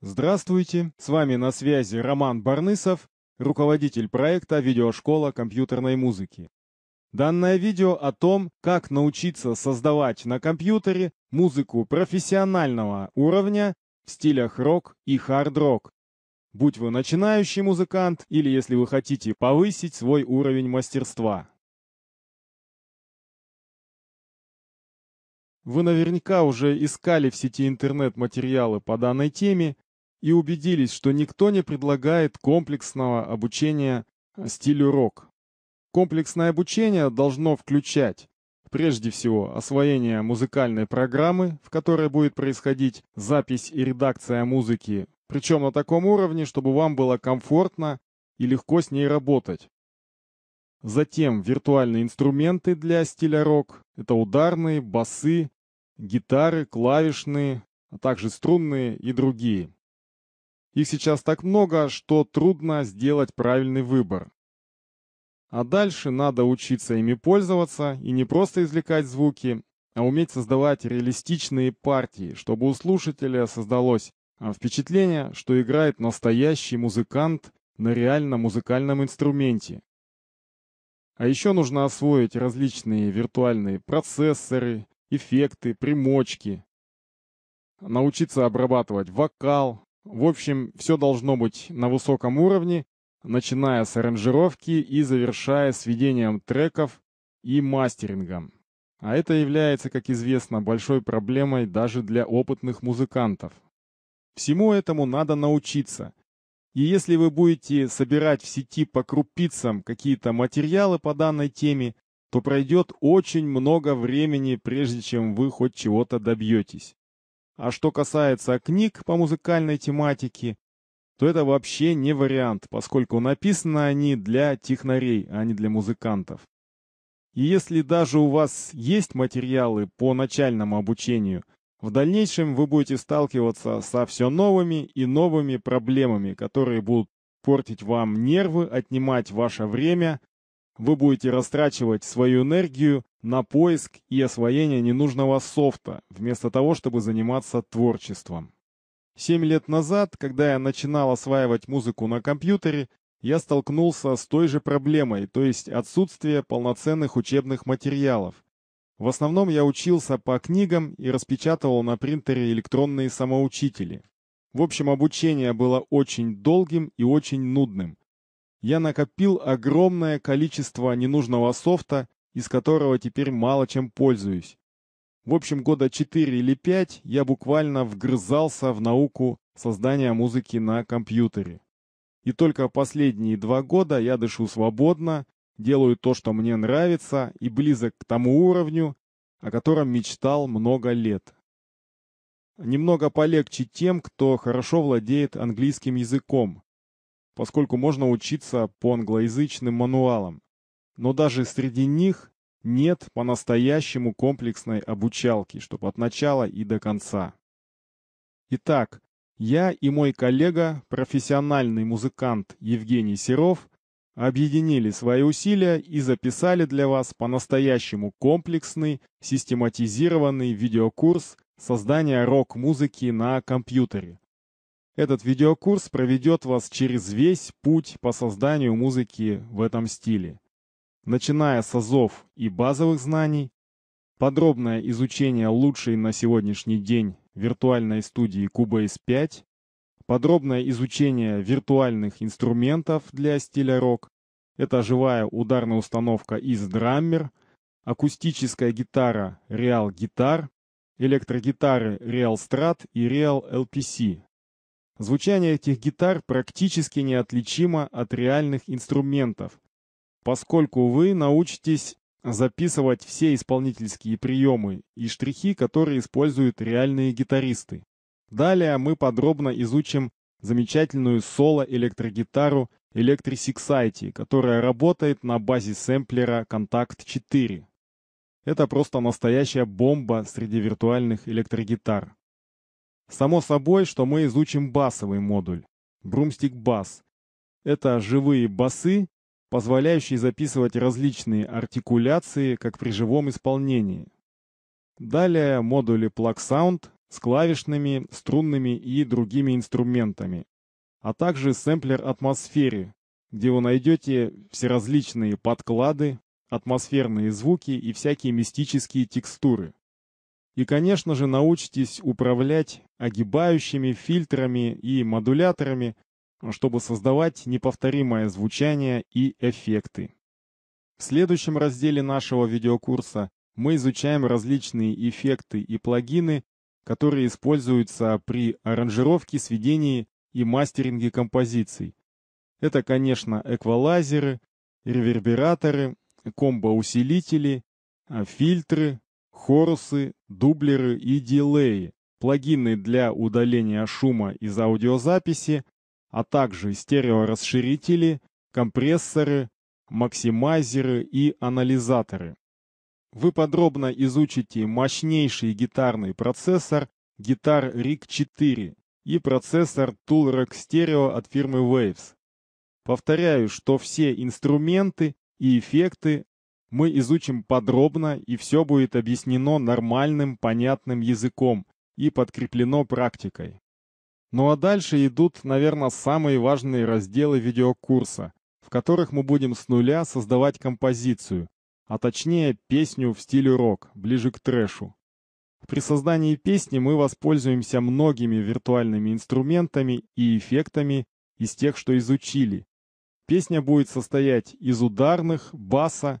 Здравствуйте, с вами на связи Роман Барнысов, руководитель проекта «Видеошкола компьютерной музыки». Данное видео о том, как научиться создавать на компьютере музыку профессионального уровня в стилях рок и хард-рок. Будь вы начинающий музыкант или если вы хотите повысить свой уровень мастерства. Вы наверняка уже искали в сети интернет материалы по данной теме и убедились, что никто не предлагает комплексного обучения стилю рок. Комплексное обучение должно включать, прежде всего, освоение музыкальной программы, в которой будет происходить запись и редакция музыки, причем на таком уровне, чтобы вам было комфортно и легко с ней работать. Затем виртуальные инструменты для стиля рок — это ударные, басы, гитары, клавишные, а также струнные и другие. Их сейчас так много, что трудно сделать правильный выбор. А дальше надо учиться ими пользоваться и не просто извлекать звуки, а уметь создавать реалистичные партии, чтобы у слушателя создалось впечатление, что играет настоящий музыкант на реальном музыкальном инструменте. А еще нужно освоить различные виртуальные процессоры, эффекты, примочки, научиться обрабатывать вокал. В общем, все должно быть на высоком уровне, начиная с аранжировки и завершая сведением треков и мастерингом. А это является, как известно, большой проблемой даже для опытных музыкантов. Всему этому надо научиться. И если вы будете собирать в сети по крупицам какие-то материалы по данной теме, то пройдет очень много времени, прежде чем вы хоть чего-то добьетесь. А что касается книг по музыкальной тематике, то это вообще не вариант, поскольку написаны они для технарей, а не для музыкантов. И если даже у вас есть материалы по начальному обучению, в дальнейшем вы будете сталкиваться со все новыми и новыми проблемами, которые будут портить вам нервы, отнимать ваше время. Вы будете растрачивать свою энергию на поиск и освоение ненужного софта, вместо того, чтобы заниматься творчеством. 7 лет назад, когда я начинал осваивать музыку на компьютере, я столкнулся с той же проблемой, то есть отсутствие полноценных учебных материалов. В основном я учился по книгам и распечатывал на принтере электронные самоучители. В общем, обучение было очень долгим и очень нудным. Я накопил огромное количество ненужного софта, из которого теперь мало чем пользуюсь. В общем, года 4 или 5 я буквально вгрызался в науку создания музыки на компьютере. И только последние 2 года я дышу свободно, делаю то, что мне нравится, и близок к тому уровню, о котором мечтал много лет. Немного полегче тем, кто хорошо владеет английским языком, поскольку можно учиться по англоязычным мануалам. Но даже среди них нет по-настоящему комплексной обучалки, чтобы от начала и до конца. Итак, я и мой коллега, профессиональный музыкант Евгений Серов, объединили свои усилия и записали для вас по-настоящему комплексный, систематизированный видеокурс создания рок-музыки на компьютере. Этот видеокурс проведет вас через весь путь по созданию музыки в этом стиле, начиная с азов и базовых знаний, подробное изучение лучшей на сегодняшний день виртуальной студии Cubase 5, подробное изучение виртуальных инструментов для стиля рок, это живая ударная установка из Drummer, акустическая гитара Real Guitar, электрогитары Real Strat и Real LPC. Звучание этих гитар практически неотличимо от реальных инструментов, поскольку вы научитесь записывать все исполнительские приемы и штрихи, которые используют реальные гитаристы. Далее мы подробно изучим замечательную соло-электрогитару Electric Sixty, которая работает на базе сэмплера Kontakt 4. Это просто настоящая бомба среди виртуальных электрогитар. Само собой, что мы изучим басовый модуль Broomstick Bass. Это живые басы, позволяющие записывать различные артикуляции, как при живом исполнении. Далее модули PlugSound, с клавишными, струнными и другими инструментами, а также сэмплер Atmosphere, где вы найдете всеразличные подклады, атмосферные звуки и всякие мистические текстуры. И, конечно же, научитесь управлять огибающими, фильтрами и модуляторами, чтобы создавать неповторимое звучание и эффекты. В следующем разделе нашего видеокурса мы изучаем различные эффекты и плагины, которые используются при аранжировке, сведении и мастеринге композиций. Это, конечно, эквалайзеры, ревербераторы, комбо-усилители, фильтры, хорусы, дублеры и дилеи, плагины для удаления шума из аудиозаписи, а также стереорасширители, компрессоры, максимайзеры и анализаторы. Вы подробно изучите мощнейший гитарный процессор Guitar Rig 4 и процессор ToolRack Stereo от фирмы Waves. Повторяю, что все инструменты и эффекты мы изучим подробно, и все будет объяснено нормальным, понятным языком и подкреплено практикой. Ну а дальше идут, наверное, самые важные разделы видеокурса, в которых мы будем с нуля создавать композицию, а точнее песню в стиле рок, ближе к трэшу. При создании песни мы воспользуемся многими виртуальными инструментами и эффектами из тех, что изучили. Песня будет состоять из ударных, баса,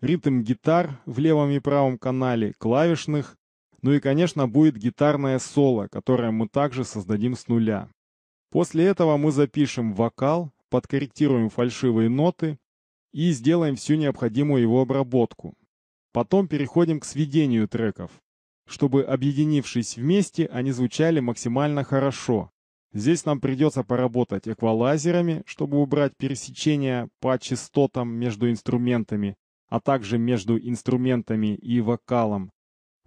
ритм-гитар в левом и правом канале, клавишных, ну и, конечно, будет гитарное соло, которое мы также создадим с нуля. После этого мы запишем вокал, подкорректируем фальшивые ноты и сделаем всю необходимую его обработку. Потом переходим к сведению треков, чтобы, объединившись вместе, они звучали максимально хорошо. Здесь нам придется поработать эквалайзерами, чтобы убрать пересечения по частотам между инструментами, а также между инструментами и вокалом.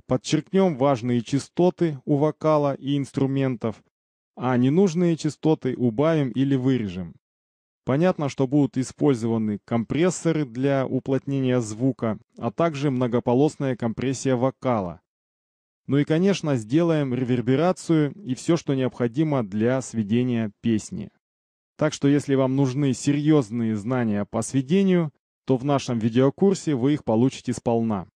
Подчеркнем важные частоты у вокала и инструментов, а ненужные частоты убавим или вырежем. Понятно, что будут использованы компрессоры для уплотнения звука, а также многополосная компрессия вокала. Ну и, конечно, сделаем реверберацию и все, что необходимо для сведения песни. Так что, если вам нужны серьезные знания по сведению, то в нашем видеокурсе вы их получите сполна.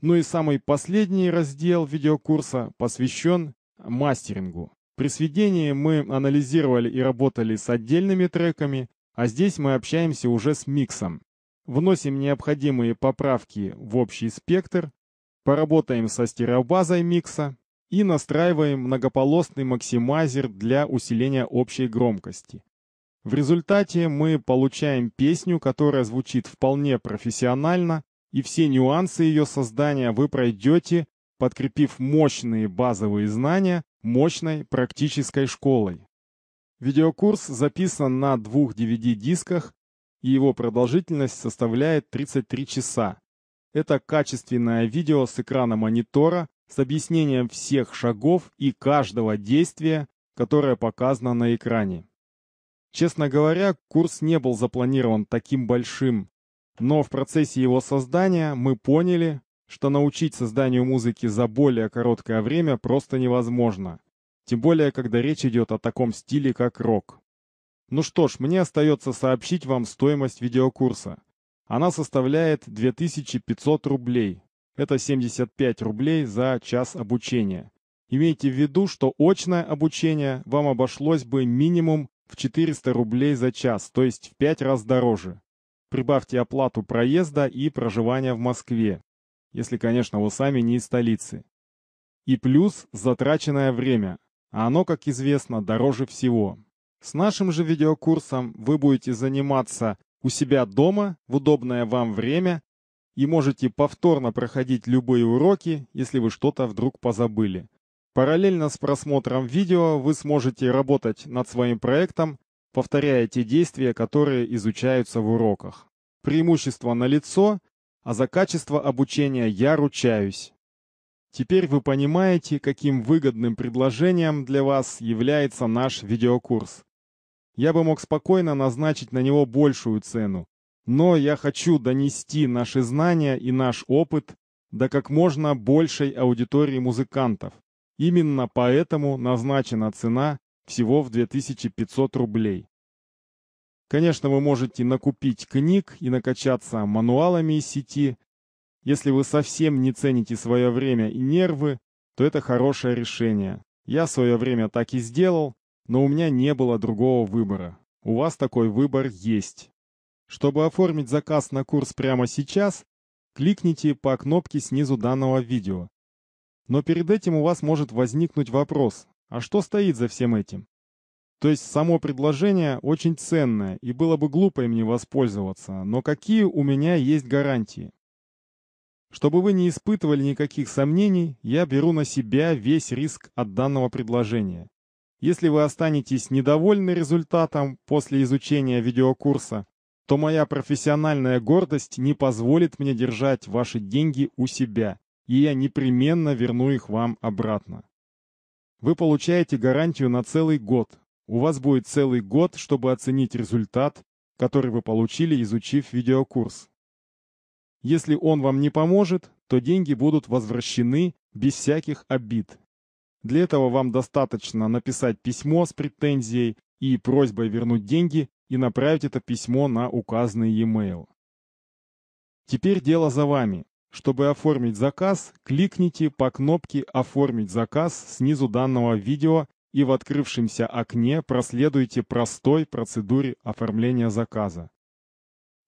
Ну и самый последний раздел видеокурса посвящен мастерингу. При сведении мы анализировали и работали с отдельными треками, а здесь мы общаемся уже с миксом. Вносим необходимые поправки в общий спектр, поработаем со стереобазой микса и настраиваем многополосный максимайзер для усиления общей громкости. В результате мы получаем песню, которая звучит вполне профессионально, и все нюансы ее создания вы пройдете, подкрепив мощные базовые знания мощной практической школой. Видеокурс записан на 2 DVD-дисках, и его продолжительность составляет 33 часа. Это качественное видео с экрана монитора с объяснением всех шагов и каждого действия, которое показано на экране. Честно говоря, курс не был запланирован таким большим, но в процессе его создания мы поняли, что научить созданию музыки за более короткое время просто невозможно, тем более, когда речь идет о таком стиле, как рок. Ну что ж, мне остается сообщить вам стоимость видеокурса. Она составляет 2500 рублей, это 75 рублей за час обучения. Имейте в виду, что очное обучение вам обошлось бы минимум в 400 рублей за час, то есть в 5 раз дороже. Прибавьте оплату проезда и проживания в Москве, если, конечно, вы сами не из столицы. И плюс затраченное время, а оно, как известно, дороже всего. С нашим же видеокурсом вы будете заниматься у себя дома в удобное вам время и можете повторно проходить любые уроки, если вы что-то вдруг позабыли. Параллельно с просмотром видео вы сможете работать над своим проектом, повторяя те действия, которые изучаются в уроках. Преимущество налицо, а за качество обучения я ручаюсь. Теперь вы понимаете, каким выгодным предложением для вас является наш видеокурс. Я бы мог спокойно назначить на него большую цену, но я хочу донести наши знания и наш опыт до как можно большей аудитории музыкантов, Именно поэтому назначена цена всего в 2500 рублей. Конечно, вы можете накупить книг и накачаться мануалами из сети. Если вы совсем не цените свое время и нервы, то это хорошее решение. Я в свое время так и сделал, но у меня не было другого выбора. У вас такой выбор есть. Чтобы оформить заказ на курс прямо сейчас, кликните по кнопке снизу данного видео. Но перед этим у вас может возникнуть вопрос: а что стоит за всем этим? То есть само предложение очень ценное, и было бы глупо им не воспользоваться, но какие у меня есть гарантии? Чтобы вы не испытывали никаких сомнений, я беру на себя весь риск от данного предложения. Если вы останетесь недовольны результатом после изучения видеокурса, то моя профессиональная гордость не позволит мне держать ваши деньги у себя, и я непременно верну их вам обратно. Вы получаете гарантию на целый год. У вас будет целый год, чтобы оценить результат, который вы получили, изучив видеокурс. Если он вам не поможет, то деньги будут возвращены без всяких обид. Для этого вам достаточно написать письмо с претензией и просьбой вернуть деньги и направить это письмо на указанный e-mail. Теперь дело за вами. Чтобы оформить заказ, кликните по кнопке «Оформить заказ» снизу данного видео и в открывшемся окне проследуйте простой процедуре оформления заказа.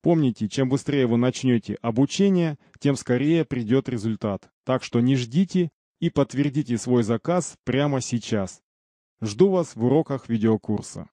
Помните, чем быстрее вы начнете обучение, тем скорее придет результат. Так что не ждите и подтвердите свой заказ прямо сейчас. Жду вас в уроках видеокурса.